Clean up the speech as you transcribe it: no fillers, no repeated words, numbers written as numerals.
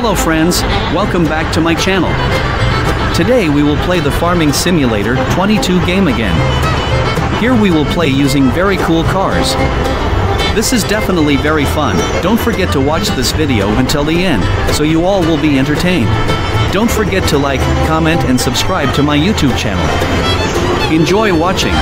Hello friends, welcome back to my channel. Today we will play the Farming Simulator 22 game again. Here we will play using very cool cars. This is definitely very fun. Don't forget to watch this video until the end, so you all will be entertained. Don't forget to like, comment and subscribe to my YouTube channel. Enjoy watching.